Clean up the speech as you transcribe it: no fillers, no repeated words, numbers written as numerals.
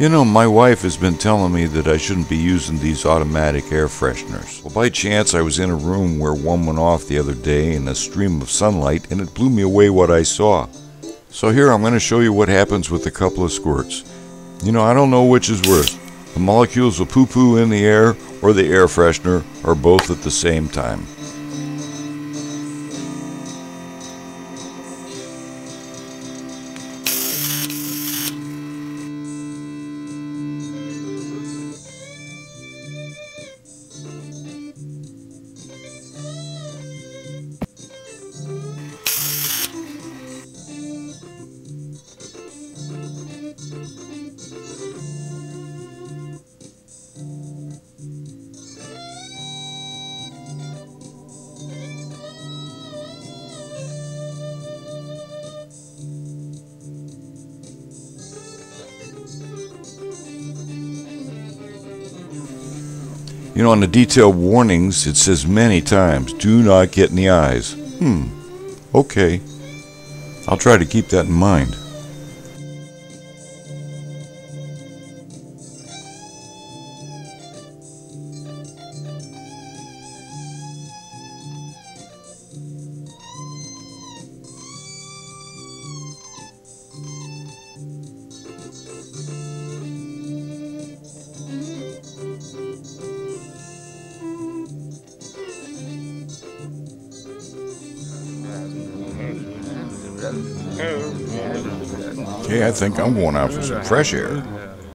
You know, my wife has been telling me that I shouldn't be using these automatic air fresheners. Well, by chance, I was in a room where one went off the other day in a stream of sunlight, and it blew me away what I saw. So here, I'm going to show you what happens with a couple of squirts. You know, I don't know which is worse. The molecules of poo-poo in the air or the air freshener, or both at the same time. You know, on the detailed warnings, it says many times, do not get in the eyes. Okay. I'll try to keep that in mind. Yeah, I think I'm going out for some fresh air.